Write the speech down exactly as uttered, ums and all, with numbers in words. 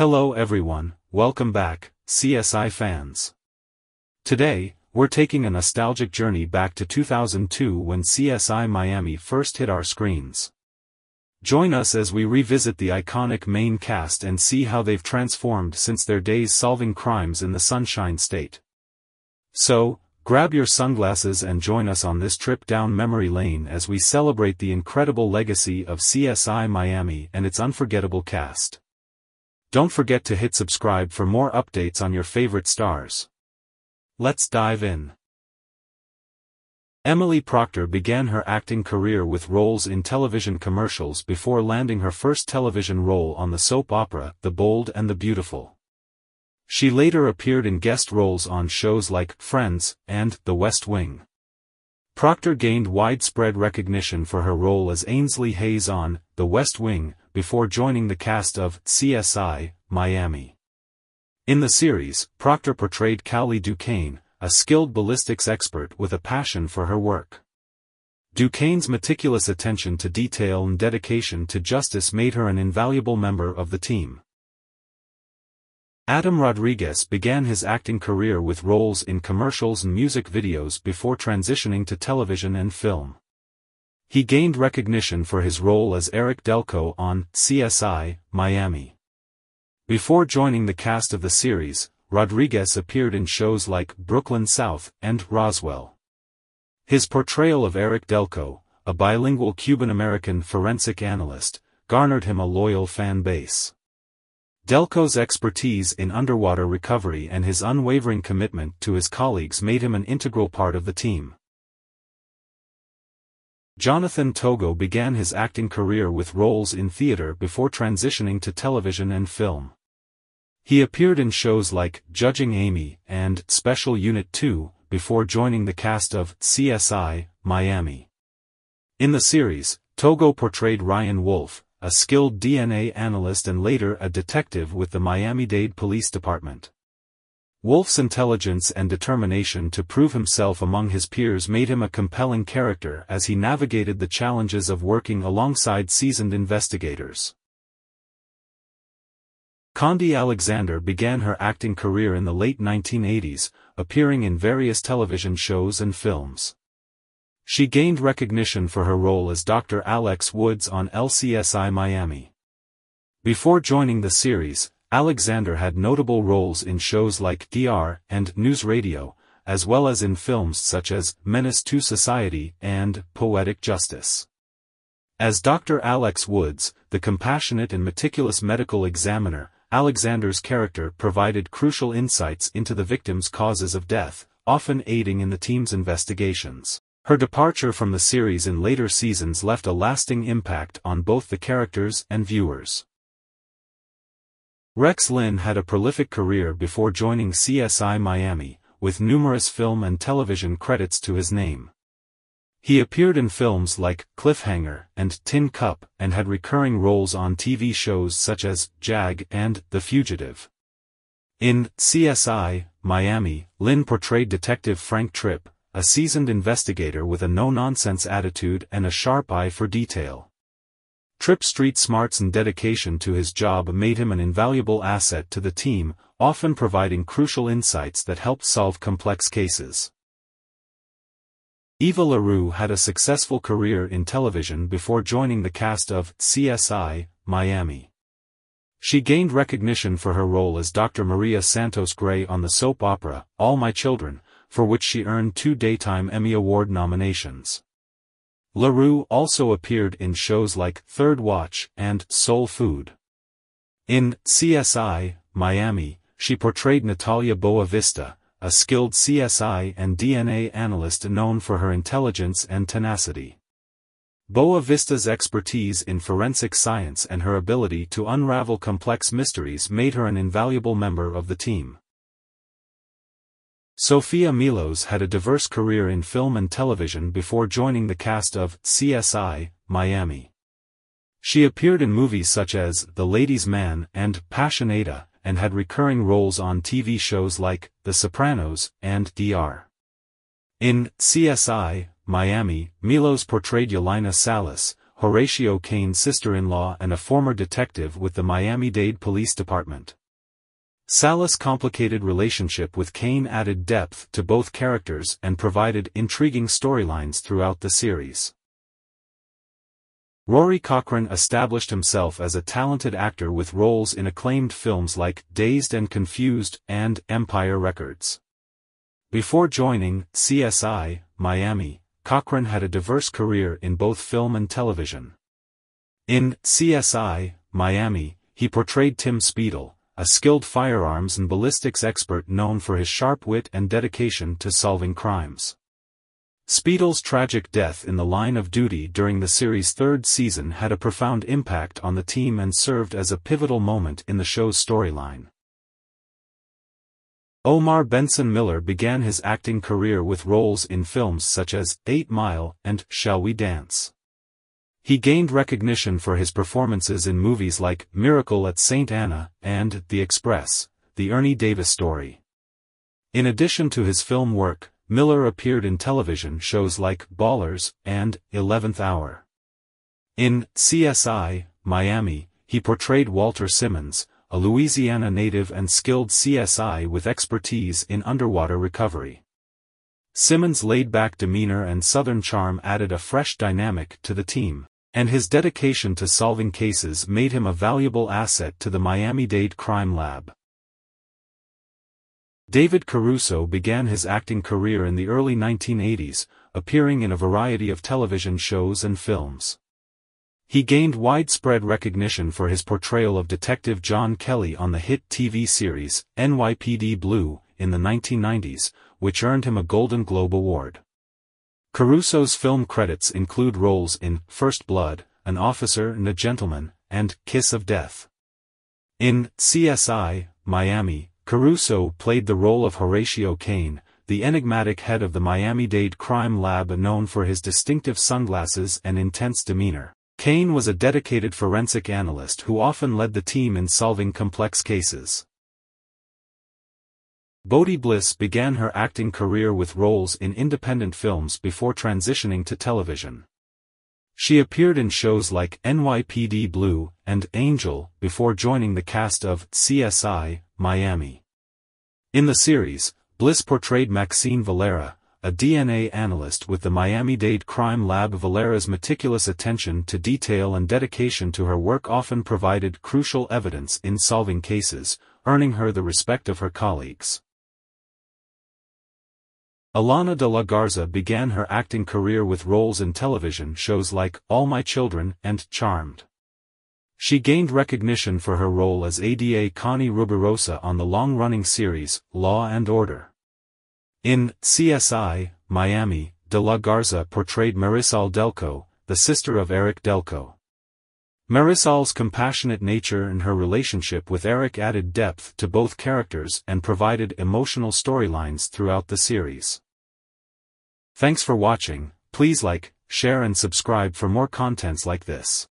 Hello everyone, welcome back, C S I fans. Today, we're taking a nostalgic journey back to two thousand two when C S I Miami first hit our screens. Join us as we revisit the iconic main cast and see how they've transformed since their days solving crimes in the Sunshine State. So, grab your sunglasses and join us on this trip down memory lane as we celebrate the incredible legacy of C S I Miami and its unforgettable cast. Don't forget to hit subscribe for more updates on your favorite stars. Let's dive in. Emily Procter began her acting career with roles in television commercials before landing her first television role on the soap opera The Bold and the Beautiful. She later appeared in guest roles on shows like Friends and The West Wing. Procter gained widespread recognition for her role as Ainsley Hayes on The West Wing before joining the cast of C S I: Miami. In the series, Procter portrayed Callie Duquesne, a skilled ballistics expert with a passion for her work. Duquesne's meticulous attention to detail and dedication to justice made her an invaluable member of the team. Adam Rodriguez began his acting career with roles in commercials and music videos before transitioning to television and film. He gained recognition for his role as Eric Delko on C S I: Miami. Before joining the cast of the series, Rodriguez appeared in shows like Brooklyn South and Roswell. His portrayal of Eric Delko, a bilingual Cuban-American forensic analyst, garnered him a loyal fan base. Delko's expertise in underwater recovery and his unwavering commitment to his colleagues made him an integral part of the team. Jonathan Togo began his acting career with roles in theater before transitioning to television and film. He appeared in shows like Judging Amy and Special Unit two before joining the cast of C S I: Miami. In the series, Togo portrayed Ryan Wolfe, a skilled D N A analyst and later a detective with the Miami-Dade Police Department. Wolfe's intelligence and determination to prove himself among his peers made him a compelling character as he navigated the challenges of working alongside seasoned investigators. Khandi Alexander began her acting career in the late nineteen eighties, appearing in various television shows and films. She gained recognition for her role as Doctor Alexx Woods on L C S I Miami. Before joining the series, Alexander had notable roles in shows like D R and News Radio, as well as in films such as Menace to Society and Poetic Justice. As Doctor Alexx Woods, the compassionate and meticulous medical examiner, Alexander's character provided crucial insights into the victim's causes of death, often aiding in the team's investigations. Her departure from the series in later seasons left a lasting impact on both the characters and viewers. Rex Linn had a prolific career before joining C S I Miami, with numerous film and television credits to his name. He appeared in films like Cliffhanger and Tin Cup and had recurring roles on T V shows such as Jag and The Fugitive. In C S I: Miami, Linn portrayed Detective Frank Tripp, a seasoned investigator with a no-nonsense attitude and a sharp eye for detail. Tripp's street smarts and dedication to his job made him an invaluable asset to the team, often providing crucial insights that helped solve complex cases. Eva LaRue had a successful career in television before joining the cast of C S I: Miami. She gained recognition for her role as Doctor Maria Santos Gray on the soap opera All My Children, for which she earned two Daytime Emmy Award nominations. LaRue also appeared in shows like Third Watch and Soul Food. In C S I: Miami, she portrayed Natalia Boa Vista, a skilled C S I and D N A analyst known for her intelligence and tenacity. Boa Vista's expertise in forensic science and her ability to unravel complex mysteries made her an invaluable member of the team. Sophia Milos had a diverse career in film and television before joining the cast of C S I: Miami. She appeared in movies such as The Ladies' Man and Passionata, and had recurring roles on T V shows like The Sopranos and D R. In C S I: Miami, Milos portrayed Yelina Salas, Horatio Caine's sister-in-law and a former detective with the Miami-Dade Police Department. Salas' complicated relationship with Caine added depth to both characters and provided intriguing storylines throughout the series. Rory Cochrane established himself as a talented actor with roles in acclaimed films like Dazed and Confused and Empire Records. Before joining C S I: Miami, Cochrane had a diverse career in both film and television. In C S I: Miami, he portrayed Tim Speedle, a skilled firearms and ballistics expert known for his sharp wit and dedication to solving crimes. Speedle's tragic death in the line of duty during the series' third season had a profound impact on the team and served as a pivotal moment in the show's storyline. Omar Benson Miller began his acting career with roles in films such as Eight Mile and Shall We Dance? He gained recognition for his performances in movies like Miracle at Saint Anna and The Express, The Ernie Davis Story. In addition to his film work, Miller appeared in television shows like Ballers and eleventh Hour. In C S I: Miami, he portrayed Walter Simmons, a Louisiana native and skilled C S I with expertise in underwater recovery. Simmons' laid-back demeanor and southern charm added a fresh dynamic to the team, and his dedication to solving cases made him a valuable asset to the Miami-Dade Crime Lab. David Caruso began his acting career in the early nineteen eighties, appearing in a variety of television shows and films. He gained widespread recognition for his portrayal of Detective John Kelly on the hit T V series N Y P D Blue in the nineteen nineties, which earned him a Golden Globe Award. Caruso's film credits include roles in First Blood, An Officer and a Gentleman, and Kiss of Death. In C S I: Miami, Caruso played the role of Horatio Caine, the enigmatic head of the Miami-Dade Crime Lab known for his distinctive sunglasses and intense demeanor. Caine was a dedicated forensic analyst who often led the team in solving complex cases. Bodhi Bliss began her acting career with roles in independent films before transitioning to television. She appeared in shows like N Y P D Blue and Angel before joining the cast of C S I: Miami. In the series, Bliss portrayed Maxine Valera, a D N A analyst with the Miami-Dade Crime Lab. Valera's meticulous attention to detail and dedication to her work often provided crucial evidence in solving cases, earning her the respect of her colleagues. Alana de la Garza began her acting career with roles in television shows like All My Children and Charmed. She gained recognition for her role as A D A Connie Rubirosa on the long-running series Law and Order. In C S I: Miami, de la Garza portrayed Marisol Delko, the sister of Eric Delko. Marisol's compassionate nature and her relationship with Eric added depth to both characters and provided emotional storylines throughout the series. Thanks for watching. Please like, share and subscribe for more contents like this.